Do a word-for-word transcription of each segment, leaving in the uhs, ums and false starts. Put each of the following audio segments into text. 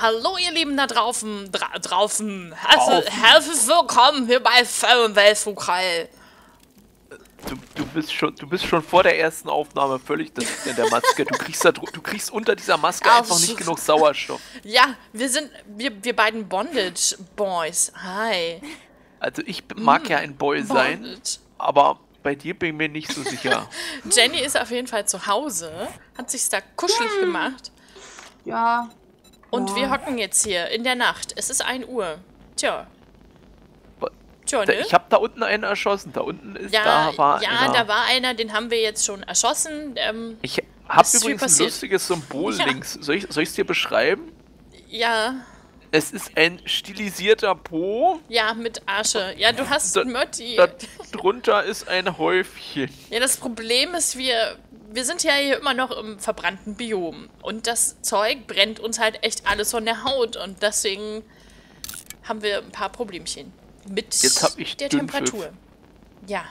Hallo ihr Lieben da draußen, dra draußen, herzlich, herzlich willkommen hier bei Fairy Weltfugreil. Du, du, bist schon, du bist schon vor der ersten Aufnahme völlig das in der Maske. Du kriegst, da, du kriegst unter dieser Maske Ach, einfach nicht genug Sauerstoff. Ja, wir sind, wir, wir beiden Bondage Boys, hi. Also ich mag hm, ja ein Boy sein, Bondage. aber bei dir bin ich mir nicht so sicher. Jenny ist auf jeden Fall zu Hause, hat sich's da kuschelig hm. gemacht. Ja. Und ja. wir hocken jetzt hier in der Nacht. Es ist ein Uhr. Tja. Tja, ne? Ich habe da unten einen erschossen. Da unten ist ja, da war ja, einer. Ja, da war einer, den haben wir jetzt schon erschossen. Ähm, ich habe übrigens ein lustiges Symbol ja. links. Soll ich es dir beschreiben? Ja. Es ist ein stilisierter Po. Ja, mit Asche. Ja, du hast da, Mötti. Da drunter ist ein Häufchen. Ja, das Problem ist, wir... Wir sind ja hier immer noch im verbrannten Biom. Und das Zeug brennt uns halt echt alles von der Haut. Und deswegen haben wir ein paar Problemchen mit Jetzt hab ich der Temperatur. Pfiff. Ja,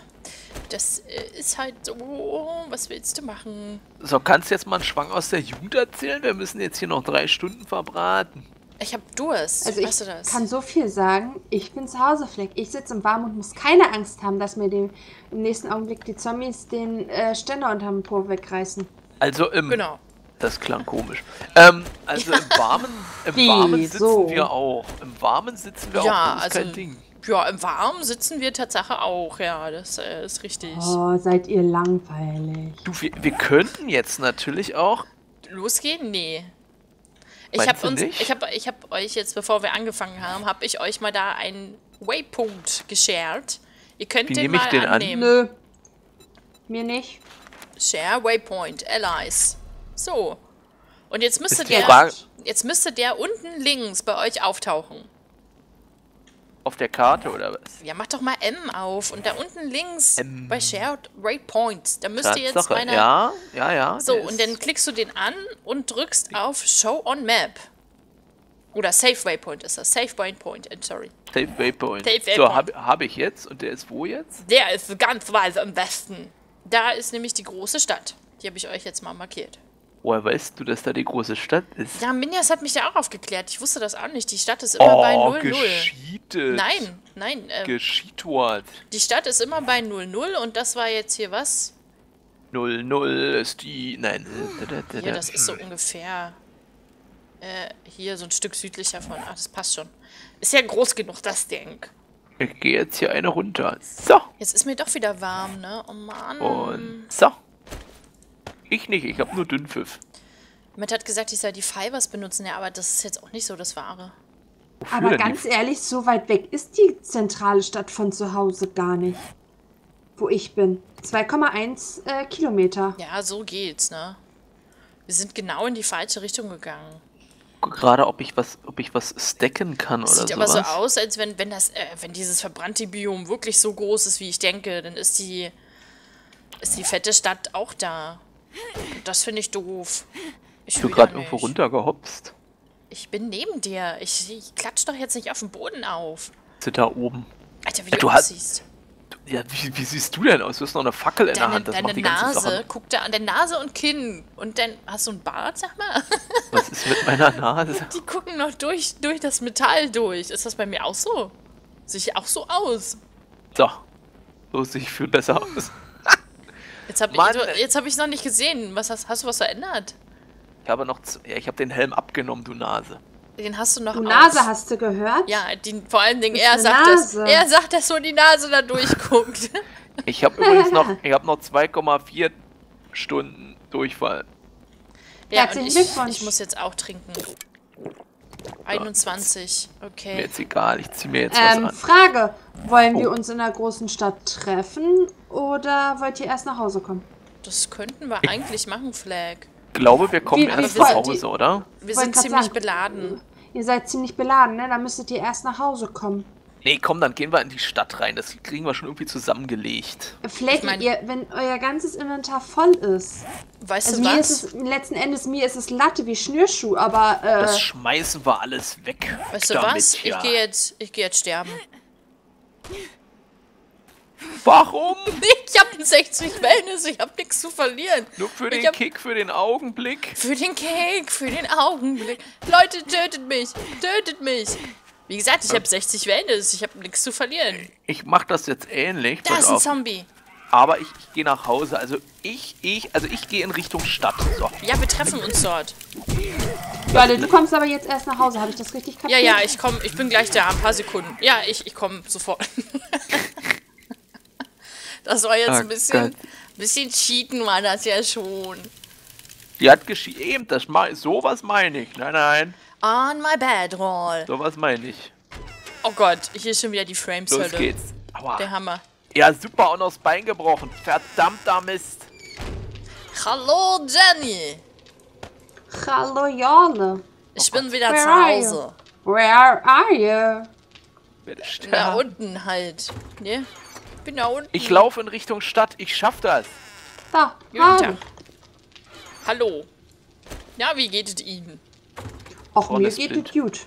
das ist halt so. Oh, was willst du machen? So, kannst du jetzt mal einen Schwang aus der Jugend erzählen? Wir müssen jetzt hier noch drei Stunden verbraten. Ich hab Durst. Also weißt ich du das? kann so viel sagen. Ich bin zu Hause, Fleck. Ich sitze im Warmen und muss keine Angst haben, dass mir dem, im nächsten Augenblick die Zombies den äh, Ständer unterm dem Po wegreißen. Also im... Genau. Das klang komisch. Ähm, also ja. im Warmen, im Wie, Warmen sitzen so. wir auch. Im Warmen sitzen wir ja, auch. Das ist also, kein Ding. Ja, im Warmen sitzen wir Tatsache auch. Ja, das äh, ist richtig. Oh, seid ihr langweilig. Du, wir, wir könnten jetzt natürlich auch... Losgehen? Nee. Ich habe ich hab, ich hab euch jetzt, bevor wir angefangen haben, habe ich euch mal da einen Waypoint geshared. Ihr könnt Wie den mal den annehmen. An? Nö. Mir nicht. Share Waypoint, Allies. So. Und jetzt müsste der, jetzt müsste der unten links bei euch auftauchen. Auf der Karte oder was? Ja, mach doch mal M auf. Und da unten links M. bei Shared Waypoints, da müsst Tatsache. ihr jetzt meine... Ja, ja, ja. So, und dann klickst du den an und drückst auf Show on Map. Oder Save Waypoint ist das. Save Waypoint, sorry. Save Waypoint. Save Waypoint. So, habe hab ich jetzt. Und der ist wo jetzt? Der ist ganz weit im Westen. Da ist nämlich die große Stadt. Die habe ich euch jetzt mal markiert. Woher weißt du, dass da die große Stadt ist? Ja, Minjas hat mich ja auch aufgeklärt. Ich wusste das auch nicht. Die Stadt ist immer oh, bei null null. Gescheatet. Nein, nein. Äh, Gescheatort. Die Stadt ist immer bei null null und das war jetzt hier was? null null ist die... Nein. Hm. Ja, das ist so ungefähr... Äh, hier so ein Stück südlicher von... Ach, das passt schon. Ist ja groß genug, das Ding. Ich gehe jetzt hier eine runter. So. Jetzt ist mir doch wieder warm, ne? Oh Mann. Und so. Ich nicht, ich habe nur Dünnpfiff. Matt hat gesagt, ich soll die Fibers benutzen, ja, aber das ist jetzt auch nicht so das Wahre. Wofür aber ganz die? ehrlich, so weit weg ist die zentrale Stadt von zu Hause gar nicht. Wo ich bin. zwei Komma eins äh, Kilometer. Ja, so geht's, ne? Wir sind genau in die falsche Richtung gegangen. Gerade ob ich was, ob ich was stacken kann das oder so. Sieht sowas. aber so aus, als wenn, wenn das, äh, wenn dieses verbrannte Biom wirklich so groß ist, wie ich denke, dann ist die, ist die fette Stadt auch da. Das finde ich doof. Ich Hast du gerade irgendwo runtergehopst? Ich bin neben dir. Ich, ich klatsch doch jetzt nicht auf den Boden auf. Sind da oben. Alter, wie ja, du aussiehst. Hat, ja, wie, wie siehst du denn aus? Du hast noch eine Fackel deine, in der Hand. Das deine macht die Nase, ganze guck da an. Deine Nase und Kinn. Und dann hast du einen Bart, sag mal. Was ist mit meiner Nase? Die gucken noch durch, durch das Metall durch. Ist das bei mir auch so? Sehe ich auch so aus? So. So sehe ich viel besser hm. aus. Jetzt habe ich, jetzt hab ich noch nicht gesehen. Was hast, hast du was verändert? Ich habe noch, ja, ich habe den Helm abgenommen, du Nase. Den hast du noch Du auf. Nase hast du gehört? Ja, die, vor allen Dingen, er sagt, dass, er sagt, dass so die Nase da durchguckt. Ich habe übrigens noch, ich habe noch zwei Komma vier Stunden Durchfall. Ja, ja und ich, ich muss jetzt auch trinken. einundzwanzig, okay. Mir jetzt egal, ich zieh mir jetzt ähm, was an. Frage, wollen oh. wir uns in der großen Stadt treffen oder wollt ihr erst nach Hause kommen? Das könnten wir ich eigentlich machen, Flag. Ich glaube, wir kommen Wie, erst nach Hause, oder? Wir sind ziemlich sagen, beladen. Ihr seid ziemlich beladen, ne? Dann müsstet ihr erst nach Hause kommen. Nee, komm, dann gehen wir in die Stadt rein. Das kriegen wir schon irgendwie zusammengelegt. Vielleicht, ich mein, ihr, wenn euer ganzes Inventar voll ist. Weißt also du mir was? Ist es, letzten Endes, mir ist es Latte wie Schnürschuh, aber... Äh, das schmeißen wir alles weg. Weißt du was? Ja. Ich gehe jetzt, ich geh jetzt sterben. Warum? Ich habe sechzig Wellness, ich habe nichts zu verlieren. Nur für den Kick, für den Augenblick. Für den Kick, für den Augenblick. Leute, tötet mich, tötet mich. Wie gesagt, ich habe sechzig Wellness, ich habe nichts zu verlieren. Ich mache das jetzt ähnlich. Da ist ein Zombie. Aber ich, ich gehe nach Hause, also ich, ich, also ich gehe in Richtung Stadt. So. Ja, wir treffen uns dort. Leute, du kommst aber jetzt erst nach Hause, habe ich das richtig kapiert? Ja, ja, ich komme, ich bin gleich da, ein paar Sekunden. Ja, ich, ich komme sofort. Das war jetzt oh, ein bisschen, bisschen cheaten war das ja schon. Die hat geschrieben, das mein, sowas meine ich, nein, nein. On my bedroll. Sowas meine ich. Oh Gott, hier ist schon wieder die Frames-Hölle. Los geht's. Aua. Der Hammer. Ja, super, und das Bein gebrochen. Verdammter Mist. Hallo, Jenny. Hallo, Jone. Ich oh bin Gott. wieder Where zu Hause. Are Where are you? Ich bin da unten halt. Ne? Ich bin da unten. Ich laufe in Richtung Stadt. Ich schaff das. Da, Guten Tag. Hallo. Na, wie geht es Ihnen? Auch oh, mir geht es gut.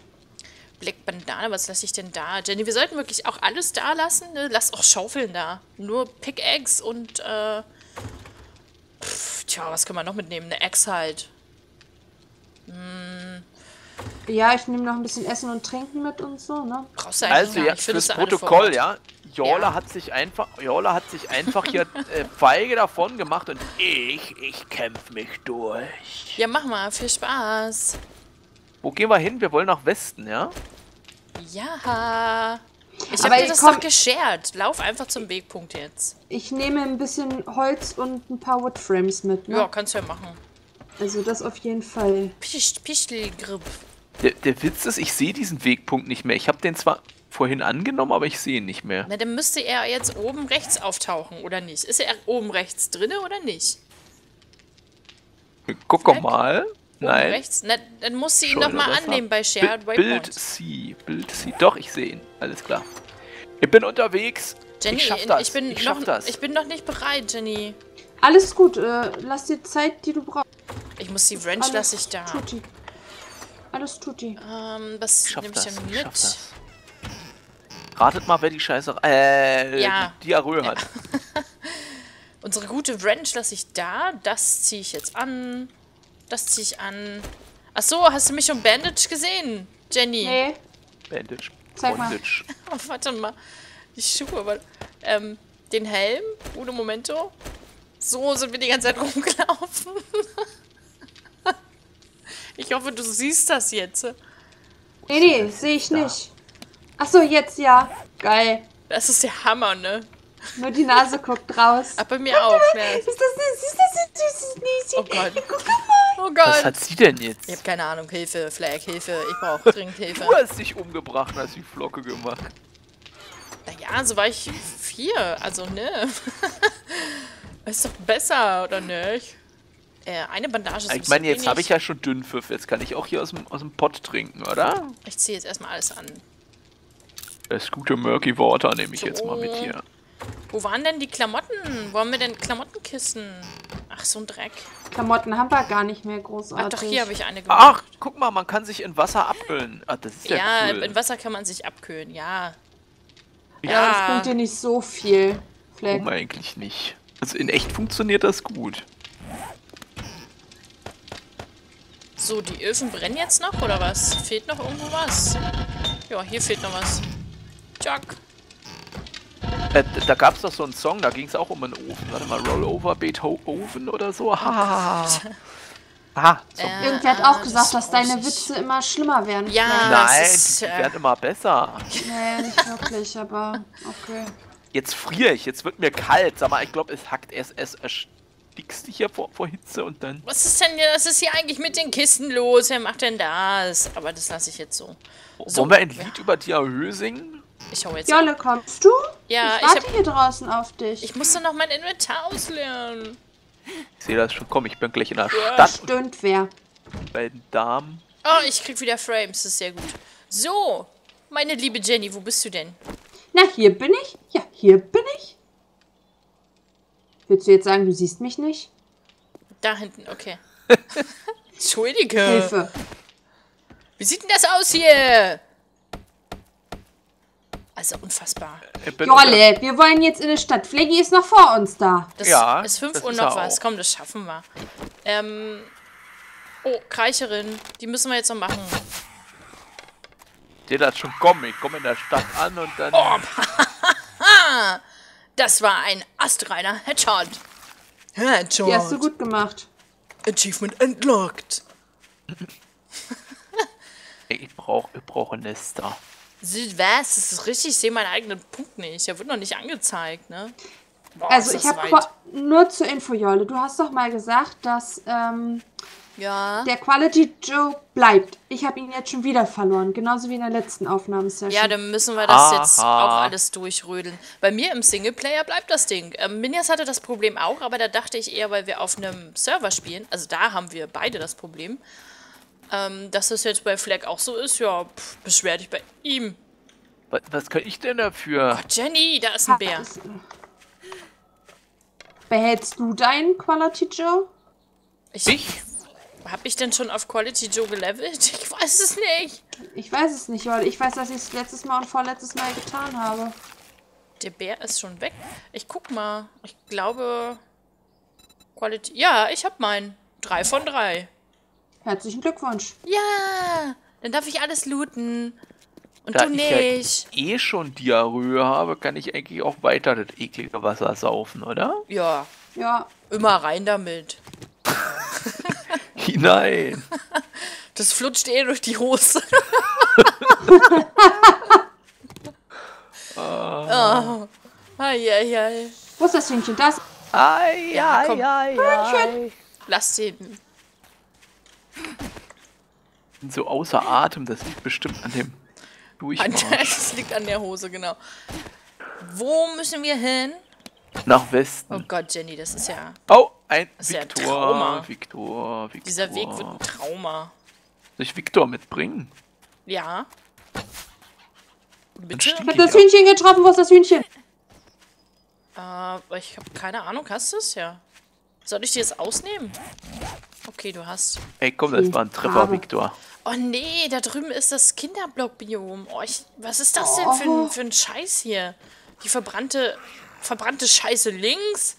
Black Bandana, was lasse ich denn da? Jenny, wir sollten wirklich auch alles da lassen. Ne? Lass auch Schaufeln da. Nur Pickaxe und, äh... Pff, tja, was können wir noch mitnehmen? Eine Axe halt. Hm. Ja, ich nehme noch ein bisschen Essen und Trinken mit und so, ne? Brauchst du eigentlich also, ja, fürs Protokoll, ja. Jola ja. hat sich einfach, Jola hat sich einfach hier äh, feige davon gemacht und ich, ich kämpfe mich durch. Ja, mach mal. Viel Spaß. Wo gehen wir hin? Wir wollen nach Westen, ja? Ja. Ich habe dir das doch geshared. Lauf einfach zum Wegpunkt jetzt. Ich nehme ein bisschen Holz und ein paar Woodframes mit, ne? Ja, kannst du ja machen. Also das auf jeden Fall. Pichtelgrip. Der, der Witz ist, ich sehe diesen Wegpunkt nicht mehr. Ich habe den zwar vorhin angenommen, aber ich sehe ihn nicht mehr. Na, dann müsste er jetzt oben rechts auftauchen, oder nicht? Ist er oben rechts drinne oder nicht? Guck doch mal. Nein. Rechts? Na, dann muss sie ihn nochmal annehmen bei Shared Waypoint. Bild sie, Bild sie. Doch, ich sehe ihn. Alles klar. Ich bin unterwegs. Jenny, ich schaff das. Ich bin, ich, noch, schaff das. ich bin noch nicht bereit, Jenny. Alles gut. Äh, lass dir Zeit, die du brauchst. Ich muss die Wrench, lass ich da. Tutti. Alles tutti. Ähm, was nehme ich denn mit? Ratet mal, wer die Scheiße... Äh, ja. die Diarrhoe hat. Ja. Unsere gute Wrench lasse ich da. Das ziehe ich jetzt an. Das ziehe ich an. Ach so, hast du mich schon Bandage gesehen, Jenny? Nee. Bandage. Zeig Bandage. mal. Oh, warte mal. Die Schuhe, aber... Ähm, den Helm. Uno Momento. So sind wir die ganze Zeit rumgelaufen. Ich hoffe, du siehst das jetzt. Nee, nee, sehe ich nicht. Ach so, jetzt ja. Geil. Das ist der Hammer, ne? Nur die Nase guckt raus. Aber mir Guck, auch, ne? Ist das nicht? Ist das nicht? Oh Gott. Guck mal. Oh Gott. Was hat sie denn jetzt? Ich hab keine Ahnung. Hilfe, Flag, Hilfe. Ich brauche dringend Hilfe. Du hast dich umgebracht, hast die Flocke gemacht. Naja, so war ich vier. Also, ne? Ist doch besser, oder nicht? Äh, eine Bandage ist Ich meine, jetzt habe ich ja schon Dünnpfiff. Jetzt kann ich auch hier aus dem, aus dem Pott trinken, oder? Ich ziehe jetzt erstmal alles an. Das gute Murky Water nehme ich so. jetzt mal mit hier. Wo waren denn die Klamotten? Wo haben wir denn Klamottenkisten? Ach, so ein Dreck. Klamotten haben wir gar nicht mehr großartig. Ach doch, hier habe ich eine gemacht. Ach, guck mal, man kann sich in Wasser abkühlen. Ach, das ist ja, ja cool. In Wasser kann man sich abkühlen, ja. Ja, ja, das bringt dir nicht so viel. Warum eigentlich nicht? Also in echt funktioniert das gut. So, die Öfen brennen jetzt noch, oder was? Fehlt noch irgendwo was? Ja, hier fehlt noch was. Tschak. Äh, da gab es doch so einen Song, da ging es auch um einen Ofen. Warte mal, Rollover Beethoven oder so. Ha. Ha. So. Äh, Irgendwer hat auch äh, gesagt, dass deine ich... Witze immer schlimmer werden. Ja, nein, ist, äh... die werden immer besser. Nee, nicht wirklich, aber okay. Jetzt friere ich, jetzt wird mir kalt. Sag mal, ich glaube, es hackt es, es erstickst dich hier vor, vor Hitze und dann... Was ist denn, das ist hier eigentlich mit den Kisten los? Wer macht denn das? Aber das lasse ich jetzt so. so. Wollen wir ein Lied ja. über Diarrhoe singen? Ich hau jetzt Jolle, kommst du? Ja, ich warte ich hab, hier draußen auf dich. Ich musste noch mein Inventar ausleeren. Ich sehe das schon. Komm, ich bin gleich in der ja. Stadt. Stimmt, wer? Bei den Damen. Oh, ich krieg wieder Frames. Das ist sehr gut. So, meine liebe Jenny, wo bist du denn? Na, hier bin ich. Ja, hier bin ich. Willst du jetzt sagen, du siehst mich nicht? Da hinten, okay. Entschuldige. Hilfe. Wie sieht denn das aus hier? Also unfassbar. Jolle, wir wollen jetzt in die Stadt. Fleggi ist noch vor uns da. Das ja, ist fünf Uhr noch was. Komm, das schaffen wir. Ähm, oh, Kreicherin. Die müssen wir jetzt noch machen. Der hat schon kommen. Ich komme in der Stadt an und dann... Oh, das war ein astreiner Headshot. Headshot. Die hast du gut gemacht. Achievement unlocked. Ich brauche ich brauch ein Nester. Was? Das ist richtig, ich sehe meinen eigenen Punkt nicht. Der wird noch nicht angezeigt, ne? Boah, also ich habe nur zur Info, Jolle, du hast doch mal gesagt, dass ähm, ja. der Quality Joe bleibt. Ich habe ihn jetzt schon wieder verloren, genauso wie in der letzten Aufnahmesession. Ja, dann müssen wir das Aha. jetzt auch alles durchrödeln. Bei mir im Singleplayer bleibt das Ding. Ähm, Minjas hatte das Problem auch, aber da dachte ich eher, weil wir auf einem Server spielen, also da haben wir beide das Problem. Ähm, dass das jetzt bei Fleck auch so ist, ja, pff, beschwer dich bei ihm. Was, was kann ich denn dafür? Oh, Jenny, da ist ein Bär. Behältst du deinen Quality Joe? Ich? ich? Hab ich denn schon auf Quality Joe gelevelt? Ich weiß es nicht. Ich weiß es nicht, Jolle. Ich weiß, dass ich es letztes Mal und vorletztes Mal getan habe. Der Bär ist schon weg. Ich guck mal. Ich glaube... Quality... Ja, ich hab meinen. Drei von drei. Herzlichen Glückwunsch. Ja, dann darf ich alles looten. Und da du nicht. Da ich ja eh schon Diarrhoe habe, kann ich eigentlich auch weiter das eklige Wasser saufen, oder? Ja. Ja. Immer rein damit. Hinein. Das flutscht eh durch die Hose. oh. Ai, ai, ai. Wo ist das Hühnchen? Das? Ai, ja, ai, komm. Ai, ai. Lass den. So außer Atem, das liegt bestimmt an dem Durchmarsch. Das liegt an der Hose, genau. Wo müssen wir hin? Nach Westen. Oh Gott, Jenny, das ist ja... Oh, ein Victor, ja Trauma. Victor, Victor. Dieser Weg wird ein Trauma. Soll ich Victor mitbringen? Ja. Bitte? Ich hab das Hühnchen getroffen, wo ist das Hühnchen? Äh, ich hab keine Ahnung, hast du es? Ja. Soll ich dir das ausnehmen? Okay, du hast... Ey, komm, das war ein Treffer, Victor. Oh nee, da drüben ist das Kinderblock-Biom. Oh, ich, was ist das denn für ein, für ein Scheiß hier? Die verbrannte verbrannte Scheiße links,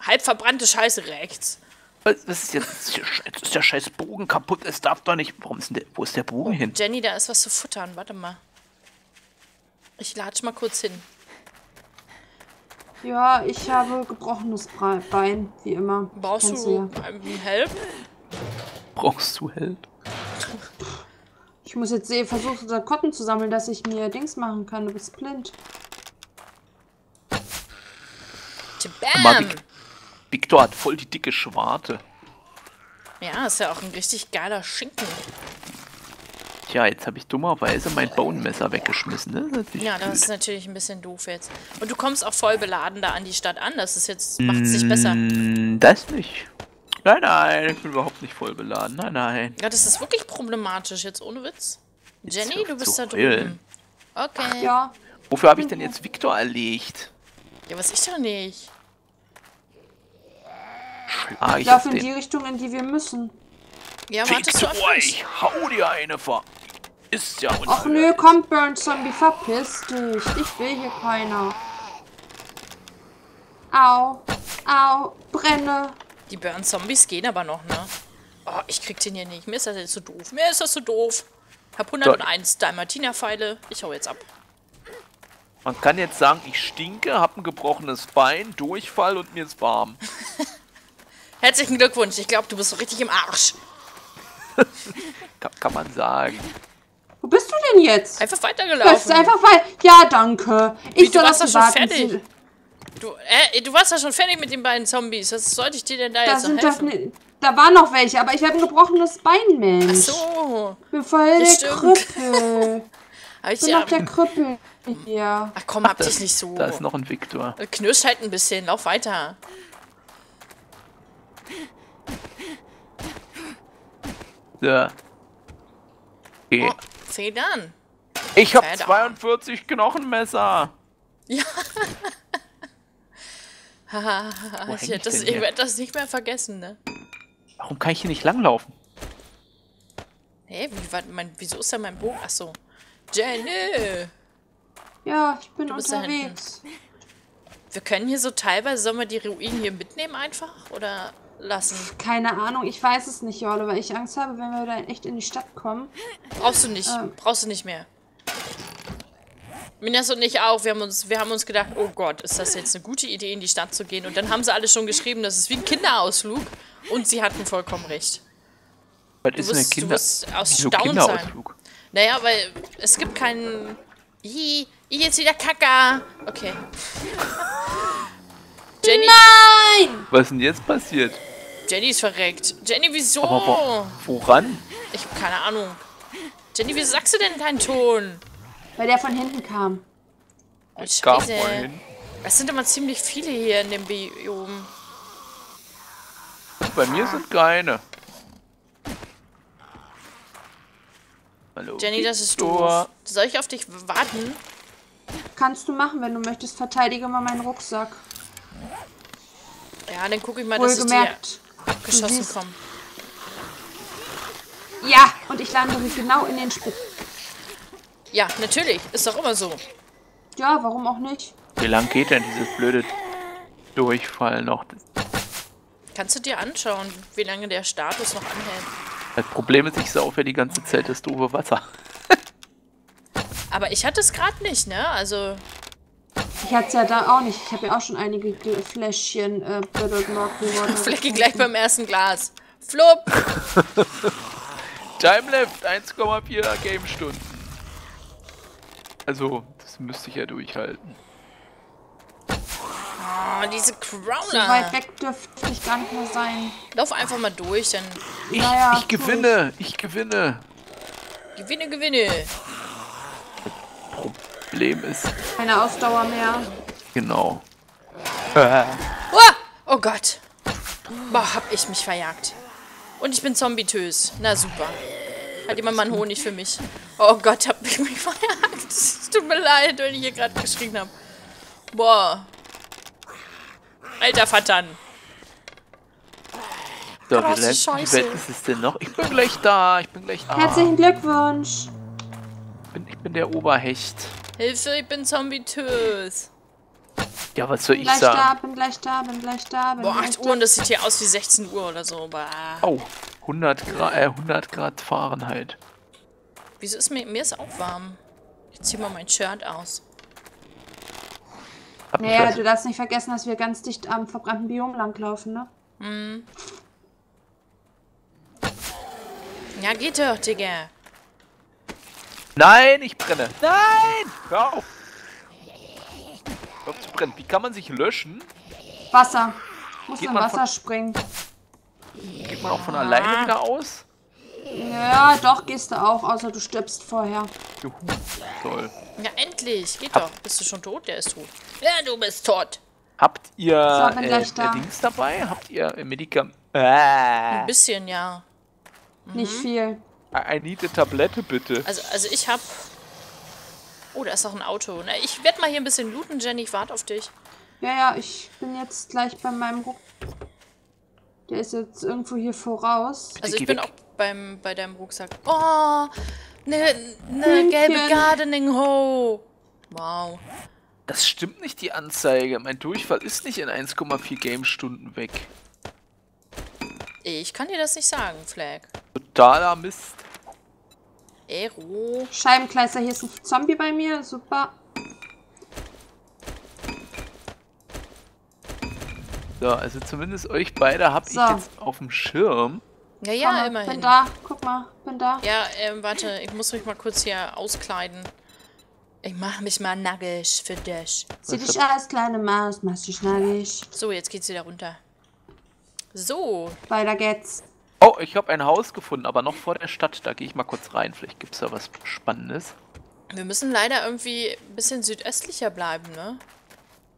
halb verbrannte Scheiße rechts. Was ist jetzt? Jetzt ist der scheiß Bogen kaputt, es darf doch nicht... Warum ist denn der, wo ist der Bogen oh, hin? Jenny, da ist was zu futtern, warte mal. Ich latsch mal kurz hin. Ja, ich habe gebrochenes Bein, wie immer. Brauchst Kennst du ja. Help? Brauchst du Help? Ich muss jetzt versuchen, Kotten zu sammeln, dass ich mir Dings machen kann. Du bist blind. Bam! Victor hat voll die dicke Schwarte. Ja, ist ja auch ein richtig geiler Schinken. Tja, jetzt habe ich dummerweise mein Bonenmesser weggeschmissen, ne? Das ja, das blöd. Ist natürlich ein bisschen doof jetzt. Und du kommst auch voll beladen da an die Stadt an, das ist jetzt, macht es nicht besser. Das nicht. Nein, nein, ich bin überhaupt nicht voll beladen, nein, nein. Ja, das ist wirklich problematisch, jetzt ohne Witz. Jenny, jetzt du bist da drüben. Okay. Ach, ja. Wofür habe ich denn jetzt Victor erlegt? Ja, was ich doch nicht. Schlag ich laufe in die Richtung, in die wir müssen. Ja, wartest du auf mich? Ich hau dir eine vor. Ist ja unfair. Ach nö, komm, Burn Zombie, verpiss dich. Ich will hier keiner. Au, au, brenne. Die Burn Zombies gehen aber noch, ne? Oh, ich krieg den hier nicht. Mir ist das jetzt so doof. Mir ist das so doof. Ich hab hunderteins Dalmatiner-Pfeile. Ich hau jetzt ab. Man kann jetzt sagen, ich stinke, hab ein gebrochenes Bein, Durchfall und mir ist warm. Herzlichen Glückwunsch. Ich glaube, du bist so richtig im Arsch. Kann man sagen. Wo bist du denn jetzt? Einfach weitergelaufen. Das ist einfach wei ja, danke. Ich Wie, du soll warst das schon warten. fertig. Du, äh, du warst ja schon fertig mit den beiden Zombies. Was sollte ich dir denn da, da jetzt noch helfen? Ne, da waren noch welche, aber ich habe ein gebrochenes Bein, Mensch. Ach so. Ich bin voll das der stimmt. Krüppel. ich bin noch der Krüppel. Ja. Ach komm, hab das, dich nicht so. Da ist noch ein Victor. Knirscht halt ein bisschen. Lauf weiter. Ja. Okay. Oh, zähl dann. Ich hab zweiundvierzig Knochenmesser. Ja. ich hätte das, ich werd das nicht mehr vergessen, ne? Warum kann ich hier nicht langlaufen? Hä? Hey, wie, wieso ist da mein Bogen? Achso. Jenny! Ja, ich bin unterwegs. Wir können hier so teilweise, sollen wir die Ruinen hier mitnehmen einfach? Oder lassen? Keine Ahnung, ich weiß es nicht, Jorle, weil ich Angst habe, wenn wir da echt in die Stadt kommen. Brauchst du nicht, ähm. brauchst du nicht mehr. Minas und ich auch, wir haben, uns, wir haben uns gedacht, oh Gott, ist das jetzt eine gute Idee, in die Stadt zu gehen? Und dann haben sie alle schon geschrieben, das ist wie ein Kinderausflug. Und sie hatten vollkommen recht. Was ist denn Kinder? Du musst aus Staunen sein. Naja, weil es gibt keinen... Ih, jetzt wieder Kacka. Okay. Jenny. Nein! Was ist denn jetzt passiert? Jenny ist verreckt. Jenny, wieso? Aber wo, woran? Ich habe keine Ahnung. Jenny, wieso sagst du denn deinen Ton? Weil der von hinten kam. Oh, Scheiße. Es sind immer ziemlich viele hier in dem Biom. Bei mir sind keine. Hallo, Jenny, das ist doof. Soll ich auf dich warten? Kannst du machen, wenn du möchtest. Verteidige mal meinen Rucksack. Ja, dann gucke ich mal, dass ich dir abgeschossen komme. Ja, und ich lande genau in den Spitz. Ja, natürlich. Ist doch immer so. Ja, warum auch nicht? Wie lang geht denn dieses blöde Durchfall noch? Kannst du dir anschauen, wie lange der Status noch anhält? Das Problem ist, ich saufe die ganze Zeit das doofe Wasser. Aber ich hatte es gerade nicht, ne? Also... Ich hatte es ja da auch nicht. Ich habe ja auch schon einige Fläschchen... Äh, Flecke gleich beim ersten Glas. Flupp! Timelapse, eins Komma vier Game-Stunden. Also, das müsste ich ja durchhalten. Oh, diese Crowner. So weit weg dürfte ich gar nicht mehr sein. Lauf einfach mal durch, dann... Ich, naja, ich gewinne, ich gewinne. Gewinne, gewinne. Das Problem ist... Keine Ausdauer mehr. Genau. Ah. Oh Gott. Boah, hab ich mich verjagt. Und ich bin zombietös. Na super. Hat jemand mal einen Honig für mich? Oh Gott, hab ich mich verjagt. Es tut mir leid, wenn ich hier gerade geschrien habe. Boah. Alter Vattern. So, wie weit ist es denn noch? Ich bin gleich da, ich bin gleich da. Herzlichen Glückwunsch. Ich bin, ich bin der Oberhecht. Hilfe, ich bin zombietös. Ja, was soll ich sagen? Bin gleich da, bin gleich da, bin gleich da. Boah, acht Uhr und das sieht hier aus wie sechzehn Uhr oder so. Bah. Oh, hundert Grad Fahrenheit. Wieso ist mir... Mir ist auch warm. Ich zieh mal mein Shirt aus. Hab naja, du darfst nicht vergessen, dass wir ganz dicht am verbrannten Biom langlaufen, ne? Mhm. Ja, geht doch, Digga. Nein, ich brenne. Nein! Hör auf! Hör auf zu brennen. Wie kann man sich löschen? Wasser. Muss in Wasser springen. Geht man auch von alleine wieder aus? Ja, doch, gehst du auch, außer du stirbst vorher. Juhu, toll. Ja, endlich. Geht Hab doch. Bist du schon tot? Der ist tot. Ja, du bist tot. Habt ihr so, äh, äh, da. Dings dabei? Habt ihr äh, Medikament? Äh. Ein bisschen, ja. Mhm. Nicht viel. I need a Tablette, bitte. Also, also ich hab... Oh, da ist noch ein Auto. Na, ich werde mal hier ein bisschen looten, Jenny. Ich warte auf dich. Ja, ja, ich bin jetzt gleich bei meinem Rucksack. Der ist jetzt irgendwo hier voraus. Bitte, also ich bin weg. Auch... Beim, bei deinem Rucksack. Oh, ne, ne gelbe Gardening Hoe. Wow. Das stimmt nicht, die Anzeige. Mein Durchfall ist nicht in eins Komma vier Game-Stunden weg. Ich kann dir das nicht sagen, Flag. Totaler Mist. Ero. Scheibenkleister, hier ist ein Zombie bei mir. Super. So, also zumindest euch beide habe so. ich jetzt auf dem Schirm. Ja, ja, Mama, immerhin. Bin da, guck mal, bin da. Ja, ähm, warte, ich muss mich mal kurz hier auskleiden. Ich mach mich mal nackig für dich. Zieh dich aus, kleine Maus, mach dich nackig. So, jetzt geht's wieder runter. So. Weiter geht's. Oh, ich habe ein Haus gefunden, aber noch vor der Stadt. Da gehe ich mal kurz rein, vielleicht gibt's da was Spannendes. Wir müssen leider irgendwie ein bisschen südöstlicher bleiben, ne?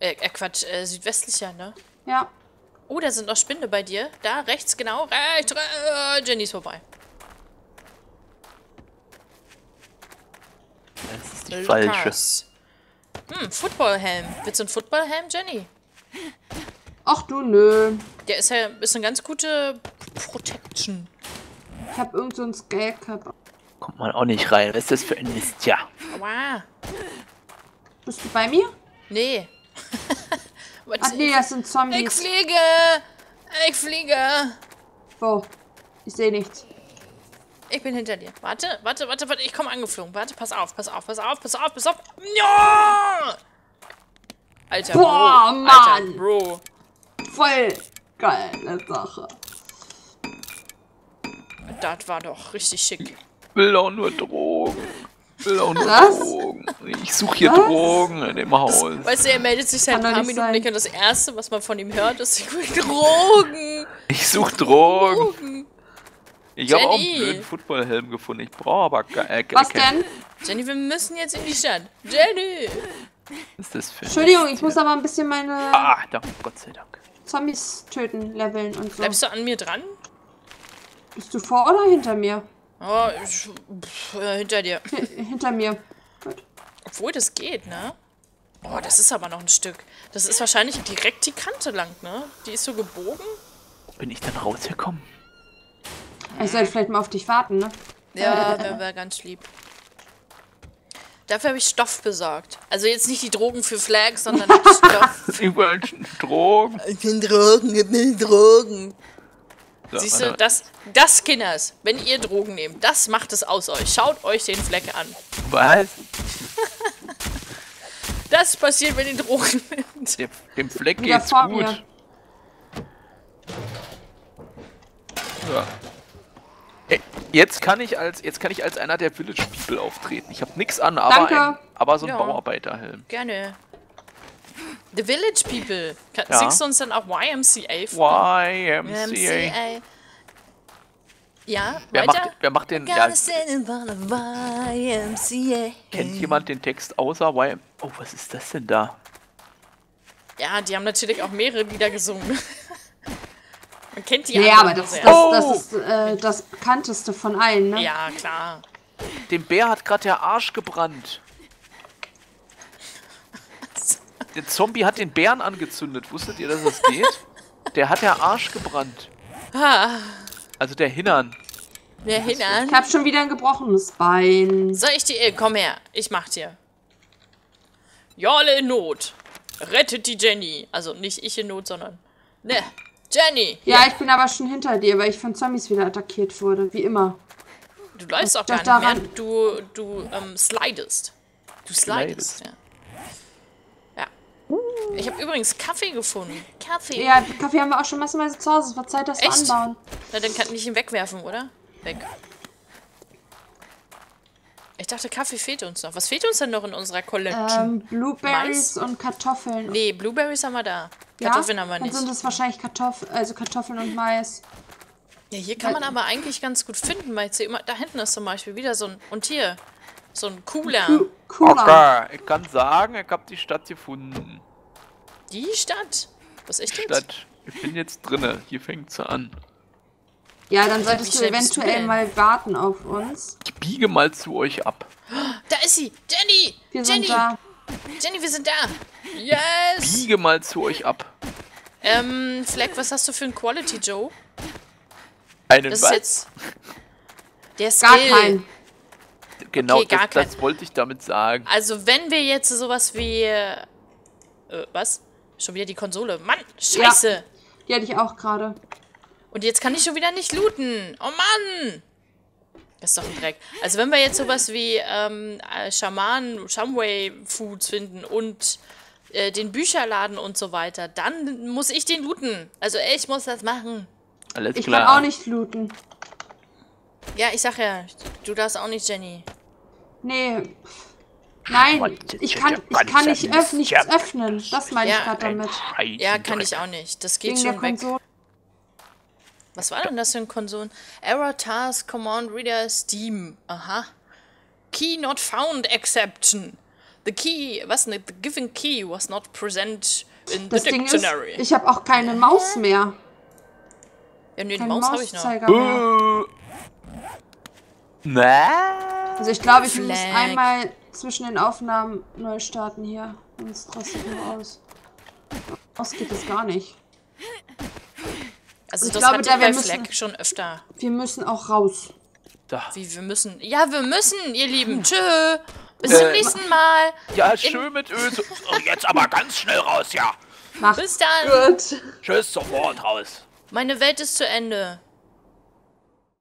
Äh, Quatsch, äh, südwestlicher, ne? Ja. Oh, da sind noch Spinde bei dir. Da, rechts, genau. Rechts, äh, Jenny ist vorbei. Das ist die falsche. Hm, Footballhelm. Willst du einen Footballhelm, Jenny? Ach du, nö. Der ist ja ist eine ganz gute Protection. Ich hab irgend so einen Skullcap. Kommt man auch nicht rein. Was ist das für ein Mist? Ja. Wow. Bist du bei mir? Nee. Ach nee, das sind Zombies. Ich fliege! Ich fliege! Wo? Oh, ich sehe nichts. Ich bin hinter dir. Warte, warte, warte, warte. Ich komme angeflogen. Warte, pass auf, pass auf, pass auf, pass auf, pass auf. Ja! Alter, Bro. Boah, Mann. Alter, Bro. Voll geile Sache. Das war doch richtig schick. Ich will auch nur Drogen. Ich will auch nur Was? Drogen. Ich suche hier was? Drogen in dem Haus. Das, weißt du, er meldet sich seit ein paar Minuten nicht und das Erste, was man von ihm hört, ist, ich will Drogen. Ich suche Drogen. Drogen. Ich habe auch einen blöden Footballhelm gefunden. Ich brauche aber gar äh, Was denn? Jenny, wir müssen jetzt in die Stadt. Jenny! Was ist das für Entschuldigung, ich muss aber ein bisschen meine... Ah, danke, Gott sei Dank. Zombies töten, leveln und so. Bleibst du an mir dran? Bist du vor oder hinter mir? Oh, ich, pff, äh, hinter dir. H hinter mir. Gut. Obwohl das geht, ne? Oh, das ist aber noch ein Stück. Das ist wahrscheinlich direkt die Kante lang, ne? Die ist so gebogen. Bin ich dann rausgekommen? Ich sollte vielleicht mal auf dich warten, ne? Ja, wäre wär ganz lieb. Dafür habe ich Stoff besorgt. Also jetzt nicht die Drogen für Flags, sondern Stoff. Überall Drogen. Ich bin Drogen, ich bin Drogen. So, siehst du, das, das Kinders, wenn ihr Drogen nehmt, das macht es aus euch. Schaut euch den Fleck an. Was? Das passiert, wenn ihr Drogen nehmt. Dem, dem Fleck geht's gut. Mir. Ja. Ey, jetzt kann ich als jetzt kann ich als einer der Village People auftreten. Ich habe nichts an, aber ein, aber so ein ja. Bauarbeiterhelm. Gerne. The Village People. Kann, ja. Singst du uns dann auch Y M C A vor? Y M C A. Ja, wer weiter? Macht, wer macht den... Ja, Y M C A. Kennt jemand den Text außer Y M C A? Oh, was ist das denn da? Ja, die haben natürlich auch mehrere Lieder gesungen. Man kennt die ja, aber das, das, das, das ist äh, das bekannteste von allen, ne? Ja, klar. Dem Bär hat gerade der Arsch gebrannt. Der Zombie hat den Bären angezündet. Wusstet ihr, dass das geht? Der hat der Arsch gebrannt. Also der Hintern. Der Hintern? Ich hab schon wieder ein gebrochenes Bein. Soll ich dir... Komm her, ich mach dir. Jolle in Not. Rettet die Jenny. Also nicht ich in Not, sondern... Ne. Jenny! Ja, ja, ich bin aber schon hinter dir, weil ich von Zombies wieder attackiert wurde. Wie immer. Du läufst auch gar nicht daran mehr. Du, du ähm, slidest. Du slidest, slidest. Ja. Ja. Ich habe übrigens Kaffee gefunden. Kaffee. Ja, Kaffee haben wir auch schon massenweise zu Hause. Es war Zeit, das zu anbauen. Na, dann kann ich ihn wegwerfen, oder? Weg. Ich dachte, Kaffee fehlt uns noch. Was fehlt uns denn noch in unserer Collection? Ähm, Blueberries Mais? Und Kartoffeln. Nee, Blueberries haben wir da. Kartoffeln ja? haben wir nicht. Dann sind das wahrscheinlich Kartoffeln, also Kartoffeln und Mais. Ja, hier kann man aber eigentlich ganz gut finden, weil immer, da hinten ist zum Beispiel wieder so ein, und hier, so ein Cooler. Cooler. Okay, ich kann sagen, ich habe die Stadt gefunden. Die Stadt? Was ist denn? Stadt. Ich bin jetzt drinne. Hier fängt's an. Ja, dann solltest du eventuell mal warten auf uns. Ich biege mal zu euch ab. Da ist sie! Jenny! Wir Jenny! Sind da. Jenny, wir sind da! Yes! Ich biege mal zu euch ab. Ähm, Fleck, was hast du für einen Quality, Joe? Einen das was? Ist jetzt der Skill. Gar keinen. Genau, okay, das, gar kein. Das wollte ich damit sagen. Also, wenn wir jetzt sowas wie... Äh, was? Schon wieder die Konsole. Mann, scheiße! Ja, die hatte ich auch gerade. Und jetzt kann ich schon wieder nicht looten. Oh Mann! Das ist doch ein Dreck. Also wenn wir jetzt sowas wie ähm, Schaman, Shumway Foods finden und äh, den Bücherladen und so weiter, dann muss ich den looten. Also ich muss das machen. Alles ich klar. Ich kann auch nicht looten. Ja, ich sag ja, du darfst auch nicht, Jenny. Nee. Nein, ich kann, ich kann nicht öff nichts öffnen. Das meine ich gerade damit. Ja, kann ich auch nicht. Das geht schon weg. Was war denn das für ein Konsolen? Error Task Command Reader Steam. Aha. Key not found exception. The key, was ne? The given key was not present in das the Ding dictionary. Ist, ich habe auch keine Maus mehr. Ja, nee, die Maus habe ich noch. Uh. Na? Also ich glaube, ich Flag. muss einmal zwischen den Aufnahmen neu starten hier. Sonst rastet nur aus. Aus geht es gar nicht. Also ich das glaube, hatte da wir müssen, Fleck schon öfter. Wir müssen auch raus. Da. Wie, wir müssen? Ja, wir müssen, ihr Lieben. Tschö. Bis äh, zum nächsten Mal. Ja, schön mit Öl. Oh, jetzt aber ganz schnell raus, ja. Mach. Bis dann. Gut. Tschüss, sofort raus. Meine Welt ist zu Ende.